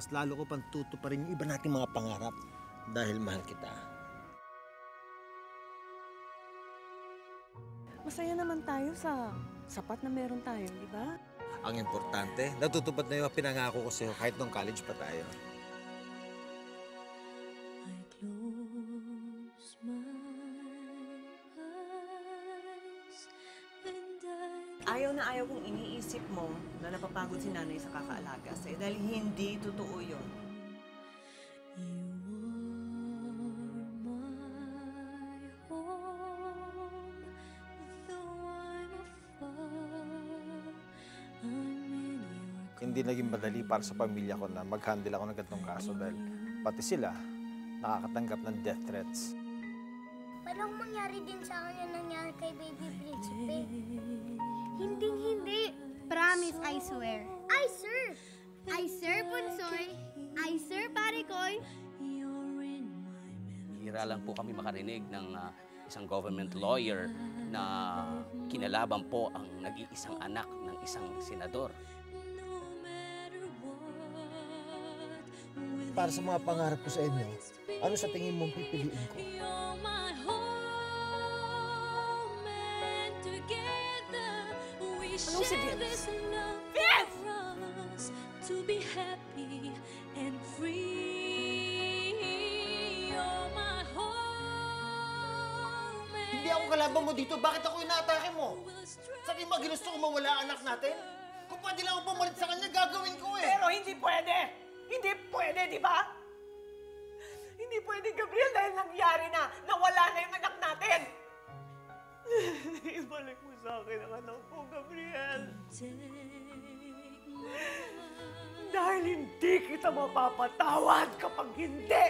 mas lalo ko pang tutuparin yung iba nating mga pangarap dahil mahal kita. Masaya naman tayo sa sapat na meron tayo, di ba? Ang importante, natutupad na yung pinangako ko sa'yo kahit nung college pa tayo. Ayaw na ayaw kung iniisip mo na napapagod si nanay sa kakaalaga sa'yo dahil hindi totoo yun. Hindi naging madali para sa pamilya ko na mag-handle ako ng ganitong kaso dahil pati sila nakakatanggap ng death threats. Parang mangyari din sa akin yung nangyari kay Baby Principe. Hindi. Promise, I swear. I sir! I sir, Punsoy! I sir, Parikoy! Hira lang po kami makarinig ng isang government lawyer na kinalaban po ang nag-iisang anak ng isang senador. Para sa mga pangarap ko sa inyo, ano sa tingin mong pipiliin ko? Anong si Vince? Hindi ako kalaban mo dito. Bakit ako inaatake mo? Sabi mo, ginusto ko mawala anak natin? Kung pwede lang ako pumalit sa kanya, gagawin ko eh! Pero hindi pwede! Hindi pwede, di ba? Hindi pwede, Gabriel, dahil nangyari na, nawala na yung anak natin. Ibalik mo sa akin ang anak ko, Gabriel. Dahil hindi kita mapapatawad kapag hindi.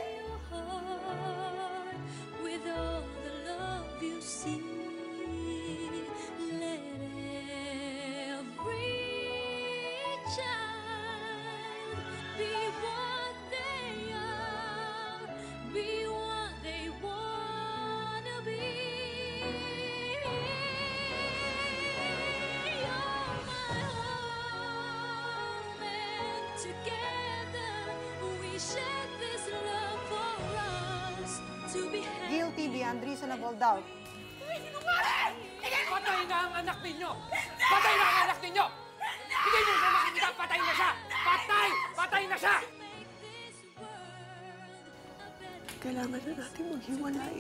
Guilty beyond reasonable doubt. Patay na ang anak ninyo! Patay na ang anak ninyo! Hindi nyo siya makikita! Patay na siya! Patay! Patay na siya! Kailangan na natin maghiwalay.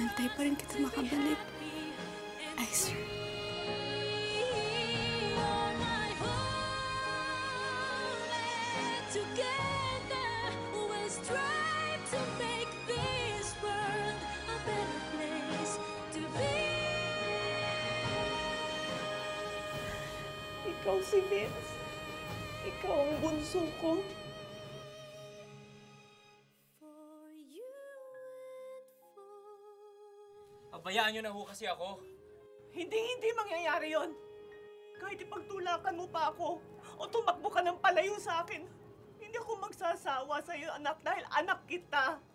Nantay pa rin kita makabalik. Ay, sir. Ikaw si Vince. Ikaw ang bunso ko. Bayaan nyo na ho kasi ako. Hindi mangyayari yon. Kahit ipagtulakan mo pa ako o tumakbo ka ng palayo sa akin, hindi ako magsasawa sa iyo, anak, dahil anak kita.